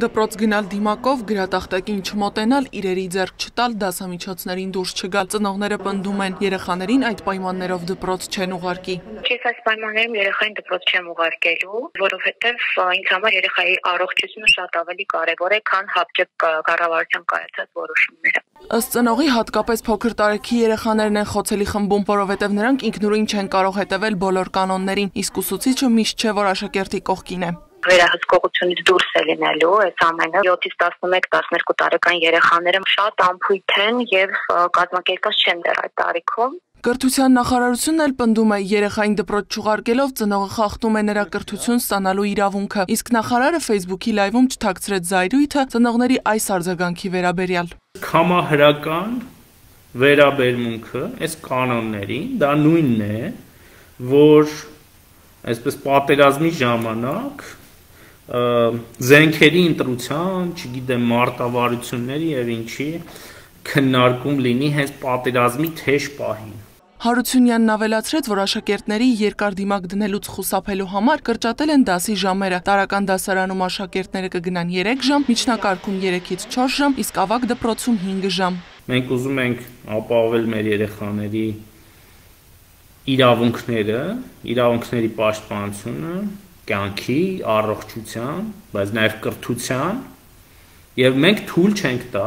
Դպրոց գնալ դիմակով գրատախտակին չմոտենալ, իրերի ձեռք չտալ, դասամիջոցներին դուրս չգալ, ծնողները պնդում են, երեխաներին այդ պայմաններով դպրոց չեն ուղարկի։ Ես այս պայմաններում երեխային դպրոց չեմ ուղարկելու, որովհետև ինձ համար երեխայի առողջությունը շատ ավելի կարևոր է, քան հապճեպ կառավարության կայացած որոշումները։ Ըստ ծնողի, հատկապես փոքր տարեքի երեխաներն են խոցելի խմբում, որովհետև նրանք ինքնուրույն չեն կարող հետևել բոլոր կանոններին, իսկ ուսուցիչը միշտ չէ, որ աշակերտի կողքին է։ Վերահսկողությունից դուրս է լինելու այս ամենը 7-11-12 տարեկան երեխաները շատ անփույթ են եւ կազմակերպված չեն դեռ այդ տարիքում։ Կրթության նախարարությունն էլ պնդում է, երեխային դպրոց չուղարկելով ծնողը խախտում է նրա կրթություն ստանալու իրավունքը, իսկ նախարարը Facebook-ի լայվում չթաքցրեց զայրույթը ծնողների այս արձագանքի վերաբերյալ։ Համահրական վերաբերմունքը այս կանոններին դա նույնն է, որ այսպես պատերազմի ժամանակ զենքերի ընտրության, չգիտեմ, մարտավարությունների եւ ինչի քննարկում լինի հենց պատերազմի թեժ պահին։ Հարությունյանն ավելացրեց, որ աշակերտների երկար դիմակ դնելուց խուսափելու համար կրճատել են դասի ժամերը։ Տարական դասարանում աշակերտները կգնան 3 ժամ, միջնակարգում 3-ից 4 ժամ, իսկ ավագ դպրոցում 5 ժամ։ Մենք ուզում ենք ապահովել մեր երեխաների իրավունքները, իրավունքների պաշտպանությունը, կյանքի, առողջության, բայց նաև կրթության, եւ մենք թույլ չենք տա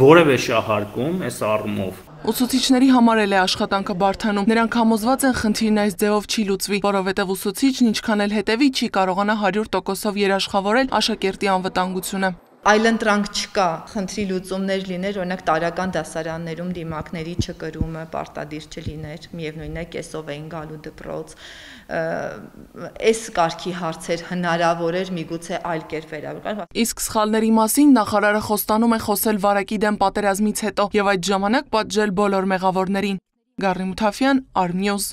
որևէ շահարկում այս առումով։ Ուսուցիչների համար էլ է աշխատանքը բարդանում, նրանք համոզված են խնդիրն այս ձևով չի լուծվի, որովհետև ուսուցիչն ինչքան էլ հետևի չի կարողանա 100% երաշխավորել աշակերտի անվտանգությունը։ Այլընտրանք չկա, խնդրի լուծումներ լիներ, օրինակ տարական դասարաններում դիմակների չկրումը պարտադիր չլիներ, միևնույնն է կեսով էին գալու դպրոց։ Այս կարգի հարցեր հնարավոր էր միգուցե այլ կերպ վերաբերվել։ Իսկ սխալների մասին նախարարը խոստանում է խոսել վարակի դեմ պատերազմից հետո եւ այդ ժամանակ պատժել բոլոր մեղավորներին։ Գառնի Մութաֆյան, ArmNews։